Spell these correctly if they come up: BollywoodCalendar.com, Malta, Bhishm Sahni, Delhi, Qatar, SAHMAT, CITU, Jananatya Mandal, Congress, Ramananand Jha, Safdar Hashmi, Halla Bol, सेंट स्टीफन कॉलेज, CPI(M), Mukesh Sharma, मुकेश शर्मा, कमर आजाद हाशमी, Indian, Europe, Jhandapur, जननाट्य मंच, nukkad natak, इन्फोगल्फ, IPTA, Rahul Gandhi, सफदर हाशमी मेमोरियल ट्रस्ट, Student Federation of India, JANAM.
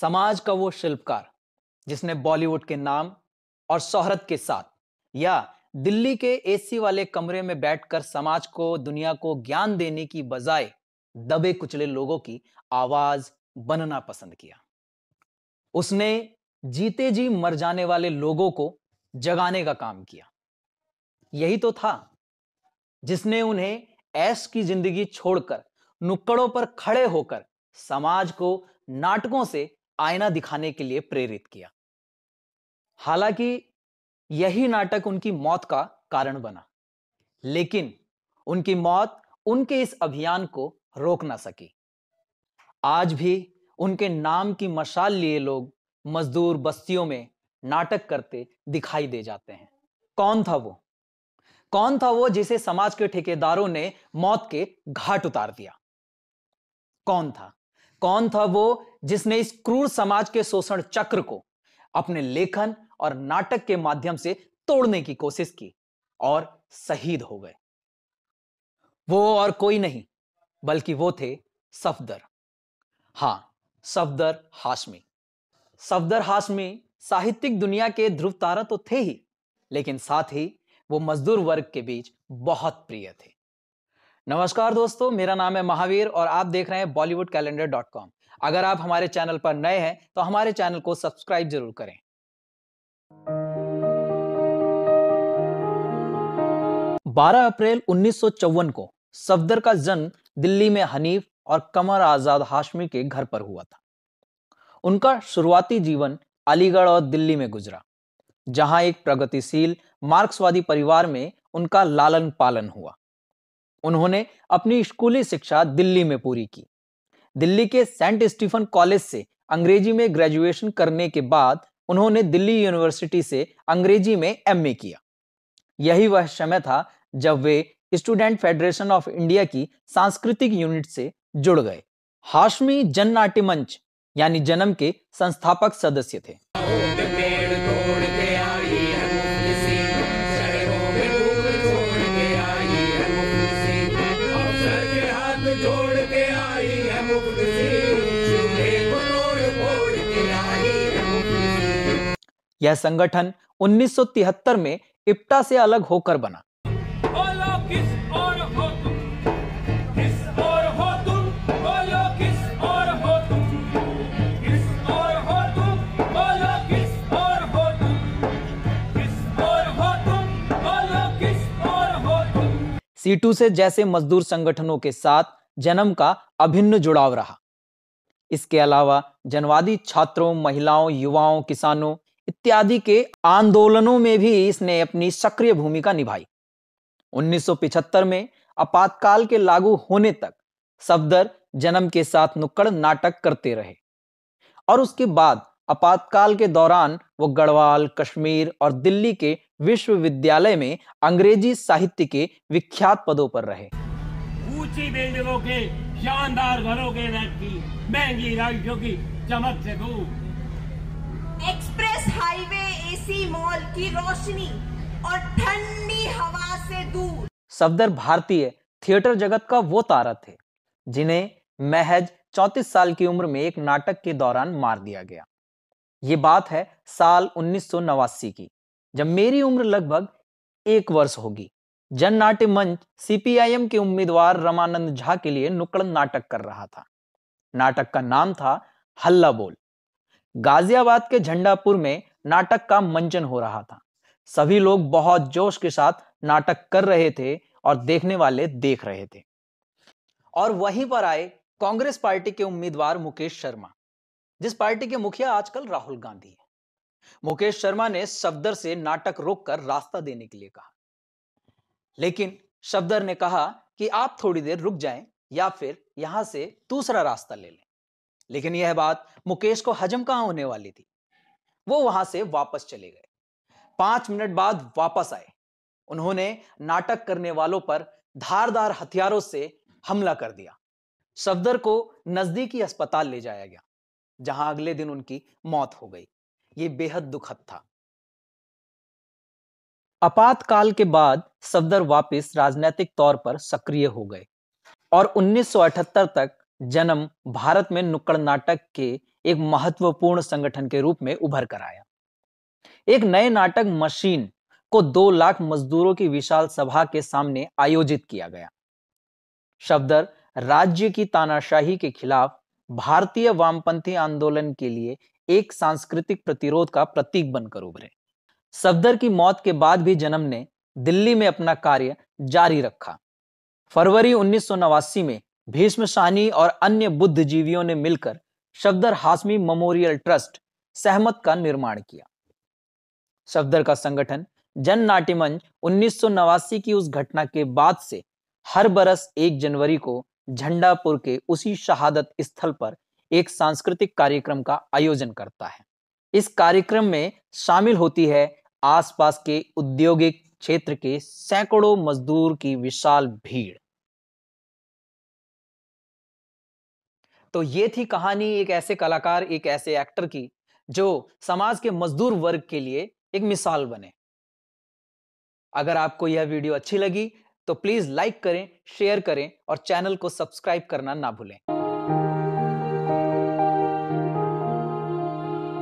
समाज का वो शिल्पकार जिसने बॉलीवुड के नाम और शोहरत के साथ या दिल्ली के एसी वाले कमरे में बैठकर समाज को, दुनिया को ज्ञान देने की बजाय दबे कुचले लोगों की आवाज बनना पसंद किया। उसने जीते जी मर जाने वाले लोगों को जगाने का काम किया। यही तो था जिसने उन्हें ऐश की जिंदगी छोड़कर नुक्कड़ों पर खड़े होकर समाज को नाटकों से आईना दिखाने के लिए प्रेरित किया। हालांकि यही नाटक उनकी मौत का कारण बना, लेकिन उनकी मौत उनके इस अभियान को रोक ना सकी। आज भी उनके नाम की मशाल लिए लोग मजदूर बस्तियों में नाटक करते दिखाई दे जाते हैं। कौन था वो जिसे समाज के ठेकेदारों ने मौत के घाट उतार दिया? कौन था वो जिसने इस क्रूर समाज के शोषण चक्र को अपने लेखन और नाटक के माध्यम से तोड़ने की कोशिश की और शहीद हो गए? वो और कोई नहीं बल्कि वो थे सफदर। हां, सफदर हाशमी साहित्यिक दुनिया के ध्रुव तारा तो थे ही, लेकिन साथ ही वो मजदूर वर्ग के बीच बहुत प्रिय थे। नमस्कार दोस्तों, मेरा नाम है महावीर और आप देख रहे हैं BollywoodCalendar.com। अगर आप हमारे चैनल पर नए हैं तो हमारे चैनल को सब्सक्राइब जरूर करें। बारह अप्रैल 1954 को सफदर का जन्म दिल्ली में हनीफ और कमर आजाद हाशमी के घर पर हुआ था। उनका शुरुआती जीवन अलीगढ़ और दिल्ली में गुजरा, जहां एक प्रगतिशील मार्क्सवादी परिवार में उनका लालन पालन हुआ। उन्होंने अपनी स्कूली शिक्षा दिल्ली में पूरी की। दिल्ली के सेंट स्टीफन कॉलेज से अंग्रेजी में ग्रेजुएशन करने के बाद उन्होंने दिल्ली यूनिवर्सिटी से अंग्रेजी में एमए किया। यही वह समय था जब वे स्टूडेंट फेडरेशन ऑफ इंडिया की सांस्कृतिक यूनिट से जुड़ गए। हाशमी जननाट्य मंच यानी जनम के संस्थापक सदस्य थे। यह संगठन 1973 में IPTA से अलग होकर बना। सीटू से जैसे मजदूर संगठनों के साथ जनम का अभिन्न जुड़ाव रहा। इसके अलावा जनवादी छात्रों, महिलाओं, युवाओं, किसानों इत्यादि के आंदोलनों में भी इसने अपनी सक्रिय भूमिका निभाई। 1975 में आपातकाल के लागू होने तक सफदर जनम के साथ नुक्कड़ नाटक करते रहे और उसके बाद आपातकाल के दौरान वो गढ़वाल, कश्मीर और दिल्ली के विश्वविद्यालय में अंग्रेजी साहित्य के विख्यात पदों पर रहे। ऊंची बिल्डिंगों के, शानदार घरों के, महंगी राइड्स की चमक से दूर, एक्सप्रेस हाईवे, एसी मॉल की रोशनी और ठंडी हवा से दूर। सफदर भारतीय थिएटर जगत का वो तारा थे जिन्हें महज 34 साल की उम्र में एक नाटक के दौरान मार दिया गया। ये बात है साल 1989 की, जब मेरी उम्र लगभग 1 वर्ष होगी। जननाट्य मंच CPI(M) के उम्मीदवार रमानंद झा के लिए नुक्कड़ नाटक कर रहा था। नाटक का नाम था हल्ला बोल। गाजियाबाद के झंडापुर में नाटक का मंचन हो रहा था। सभी लोग बहुत जोश के साथ नाटक कर रहे थे और देखने वाले देख रहे थे। और वहीं पर आए कांग्रेस पार्टी के उम्मीदवार मुकेश शर्मा, जिस पार्टी के मुखिया आजकल राहुल गांधी है। मुकेश शर्मा ने सफदर से नाटक रोककर रास्ता देने के लिए कहा, लेकिन सफदर ने कहा कि आप थोड़ी देर रुक जाएं या फिर यहां से दूसरा रास्ता ले लें। लेकिन यह बात मुकेश को हजम कहां होने वाली थी। वो वहां से वापस चले गए। 5 मिनट बाद वापस आए। उन्होंने नाटक करने वालों पर धारदार हथियारों से हमला कर दिया। सफदर को नजदीकी अस्पताल ले जाया गया, जहां अगले दिन उनकी मौत हो गई। ये बेहद दुखद था। आपातकाल के बाद सफदर वापस राजनीतिक तौर पर सक्रिय हो गए और 1978 तक जन्म भारत में नुक्कड़ नाटक के एक महत्वपूर्ण संगठन के रूप में उभर कर आया। एक नए नाटक मशीन को 2 लाख मजदूरों की विशाल सभा के सामने आयोजित किया गया। सफदर राज्य की तानाशाही के खिलाफ भारतीय वामपंथी आंदोलन के लिए एक सांस्कृतिक प्रतिरोध का प्रतीक बनकर उभरे। सफदर की मौत के बाद भी जनम ने दिल्ली में अपना कार्य जारी रखा। फरवरी 1989 में भीष्म साहनी और अन्य बुद्धिजीवियों ने मिलकर सफदर हाशमी मेमोरियल ट्रस्ट सहमत का निर्माण किया। सफदर का संगठन जननाट्य मंच 1989 की उस घटना के बाद से हर बरस 1 जनवरी को झंडापुर के उसी शहादत स्थल पर एक सांस्कृतिक कार्यक्रम का आयोजन करता है। इस कार्यक्रम में शामिल होती है आसपास के औद्योगिक क्षेत्र के सैकड़ों मजदूर की विशाल भीड़। तो ये थी कहानी एक ऐसे कलाकार, एक ऐसे एक्टर की जो समाज के मजदूर वर्ग के लिए एक मिसाल बने। अगर आपको यह वीडियो अच्छी लगी तो प्लीज लाइक करें, शेयर करें और चैनल को सब्सक्राइब करना ना भूलें।